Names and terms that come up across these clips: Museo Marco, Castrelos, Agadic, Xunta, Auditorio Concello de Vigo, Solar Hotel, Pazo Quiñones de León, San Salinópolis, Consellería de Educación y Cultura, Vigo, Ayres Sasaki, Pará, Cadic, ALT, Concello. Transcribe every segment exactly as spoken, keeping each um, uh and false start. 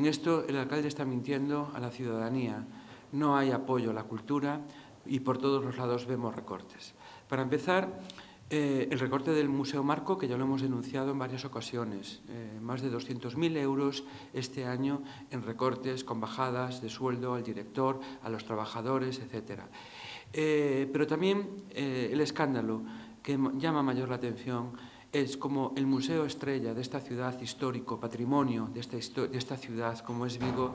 En esto el alcalde está mintiendo a la ciudadanía. No hay apoyo a la cultura y por todos los lados vemos recortes. Para empezar, eh, el recorte del Museo Marco, que ya lo hemos denunciado en varias ocasiones, eh, más de doscientos mil euros este año en recortes con bajadas de sueldo al director, a los trabajadores, etcétera. Eh, pero también eh, el escándalo que llama mayor la atención es como el museo estrella de esta ciudad, histórico, patrimonio de esta, de esta ciudad, como es Vigo.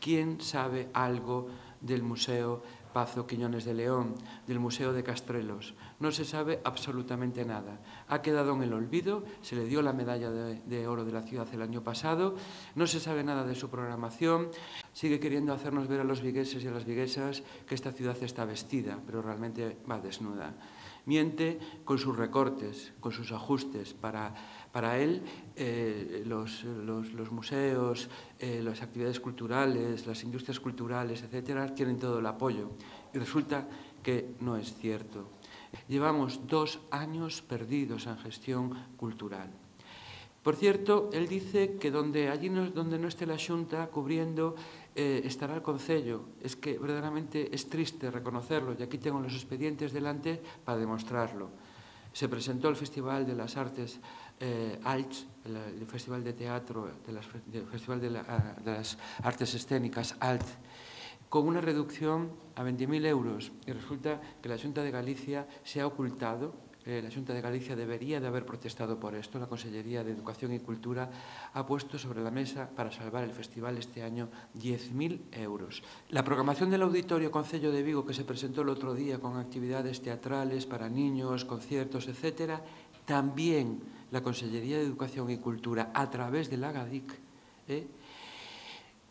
¿Quién sabe algo del Museo Pazo Quiñones de León, del Museo de Castrelos? No se sabe absolutamente nada. Ha quedado en el olvido, se le dio la medalla de, de oro de la ciudad el año pasado, no se sabe nada de su programación, sigue queriendo hacernos ver a los vigueses y a las viguesas que esta ciudad está vestida, pero realmente va desnuda. Miente con sus recortes, con sus ajustes. Para, para él, eh, los, los, los museos, eh, las actividades culturales, las industrias culturales, etcétera, tienen todo el apoyo. Y resulta que no es cierto. Llevamos dos años perdidos en gestión cultural. Por cierto, él dice que donde, allí no, donde no esté la Xunta cubriendo, eh, estará el Concello. Es que verdaderamente es triste reconocerlo, y aquí tengo los expedientes delante para demostrarlo. Se presentó el Festival de las Artes eh, A L T, el Festival de Teatro, de las, el Festival de, la, de las Artes Escénicas A L T, con una reducción a veinte mil euros. Y resulta que la Xunta de Galicia se ha ocultado. La Xunta de Galicia debería de haber protestado por esto. La Consellería de Educación y Cultura ha puesto sobre la mesa para salvar el festival este año diez mil euros. La programación del Auditorio Concello de Vigo, que se presentó el otro día con actividades teatrales para niños, conciertos, etcétera, también la Consellería de Educación y Cultura, a través de la Agadic, ¿eh?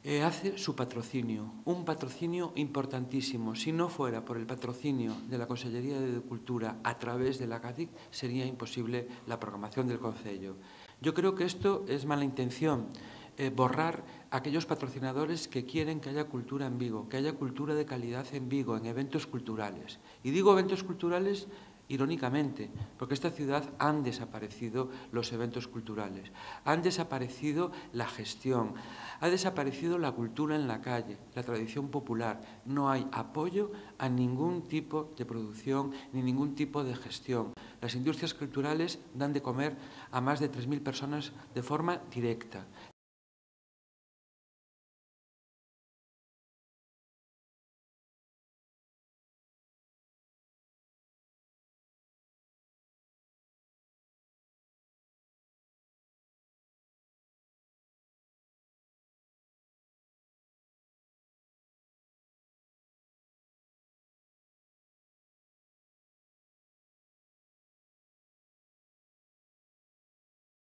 Eh, hace su patrocinio, un patrocinio importantísimo. Si no fuera por el patrocinio de la Consellería de Cultura a través de la Cadic, sería imposible la programación del Concello. Yo creo que esto es mala intención, eh, borrar aquellos patrocinadores que quieren que haya cultura en Vigo, que haya cultura de calidad en Vigo, en eventos culturales. Y digo eventos culturales irónicamente, porque en esta ciudad han desaparecido los eventos culturales, han desaparecido la gestión, ha desaparecido la cultura en la calle, la tradición popular. No hay apoyo a ningún tipo de producción ni ningún tipo de gestión. Las industrias culturales dan de comer a más de tres mil personas de forma directa.